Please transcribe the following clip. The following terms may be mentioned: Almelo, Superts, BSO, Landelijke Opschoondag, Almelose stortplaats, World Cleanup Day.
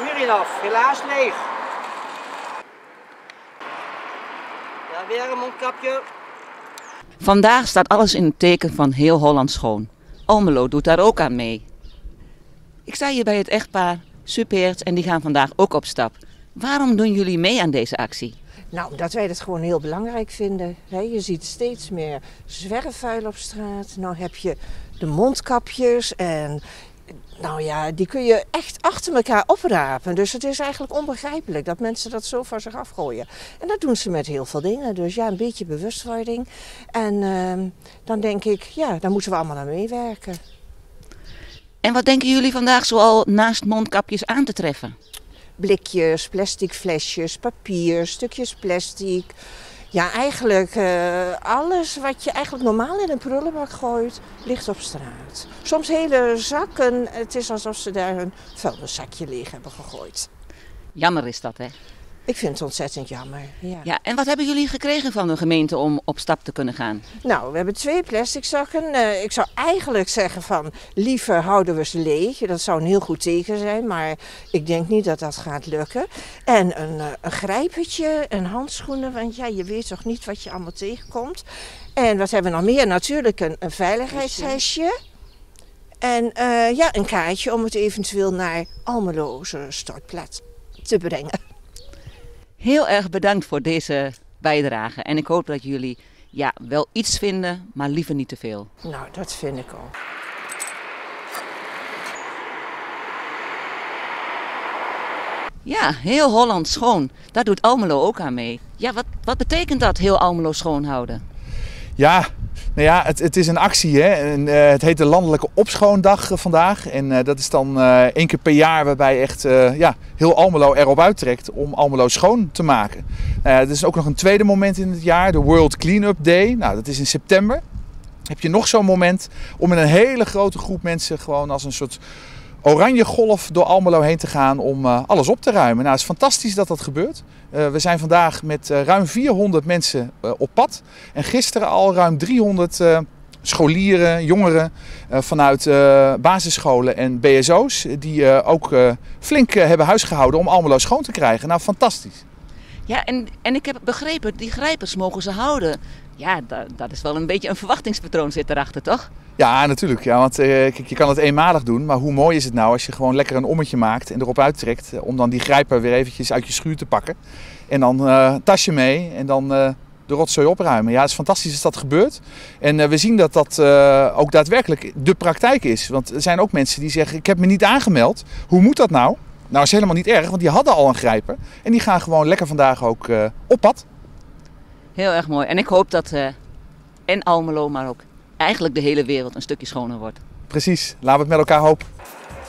muur in af, helaas leeg. Ja, weer een mondkapje. Vandaag staat alles in het teken van heel Holland schoon. Almelo doet daar ook aan mee. Ik sta hier bij het echtpaar Superts en die gaan vandaag ook op stap. Waarom doen jullie mee aan deze actie? Nou, dat wij dat gewoon heel belangrijk vinden. Je ziet steeds meer zwerfvuil op straat. Nou heb je de mondkapjes en nou ja, die kun je echt achter elkaar oprapen. Dus het is eigenlijk onbegrijpelijk dat mensen dat zo van zich afgooien. En dat doen ze met heel veel dingen. Dus ja, een beetje bewustwording. En dan denk ik, ja, daar moeten we allemaal aan meewerken. En wat denken jullie vandaag zoal naast mondkapjes aan te treffen? Blikjes, plastic flesjes, papier, stukjes plastic. Ja, eigenlijk alles wat je eigenlijk normaal in een prullenbak gooit, ligt op straat. Soms hele zakken, het is alsof ze daar hun vuilniszakje leeg hebben gegooid. Jammer is dat, hè? Ik vind het ontzettend jammer. Ja. Ja, en wat hebben jullie gekregen van de gemeente om op stap te kunnen gaan? Nou, we hebben 2 plastic zakken. Ik zou eigenlijk zeggen van liever houden we ze leeg. Dat zou een heel goed teken zijn, maar ik denk niet dat dat gaat lukken. En een grijpertje, een handschoenen, want ja, je weet toch niet wat je allemaal tegenkomt. En wat hebben we nog meer? Natuurlijk een veiligheidshesje. En ja, een kaartje om het eventueel naar Almelose stortplaats te brengen. Heel erg bedankt voor deze bijdrage en ik hoop dat jullie ja, wel iets vinden, maar liever niet te veel. Nou, dat vind ik ook. Ja, heel Holland schoon. Daar doet Almelo ook aan mee. Ja, wat betekent dat, heel Almelo schoonhouden? Ja, nou ja, het is een actie. Hè? En, het heet de Landelijke Opschoondag vandaag. En dat is dan 1 keer per jaar waarbij echt ja, heel Almelo erop uittrekt om Almelo schoon te maken. Er is ook nog een tweede moment in het jaar, de World Cleanup Day. Nou, dat is in september. Heb je nog zo'n moment om met een hele grote groep mensen gewoon als een soort oranje golf door Almelo heen te gaan om alles op te ruimen. Nou, het is fantastisch dat dat gebeurt. We zijn vandaag met ruim 400 mensen op pad. En gisteren al ruim 300 scholieren, jongeren vanuit basisscholen en BSO's. Die ook flink hebben huisgehouden om Almelo schoon te krijgen. Nou, fantastisch. Ja, en ik heb begrepen, die grijpers mogen ze houden. Ja, dat is wel een beetje een verwachtingspatroon zit erachter, toch? Ja, natuurlijk. Ja, want kijk, je kan het eenmalig doen, maar hoe mooi is het nou als je gewoon lekker een ommetje maakt en erop uittrekt om dan die grijper weer eventjes uit je schuur te pakken. En dan tasje mee en dan de rotzooi opruimen. Ja, het is fantastisch als dat gebeurt. En we zien dat dat ook daadwerkelijk de praktijk is. Want er zijn ook mensen die zeggen, ik heb me niet aangemeld. Hoe moet dat nou? Nou, dat is helemaal niet erg, want die hadden al een grijper. En die gaan gewoon lekker vandaag ook op pad. Heel erg mooi. En ik hoop dat en Almelo, maar ook eigenlijk de hele wereld een stukje schoner wordt. Precies. Laten we het met elkaar hopen.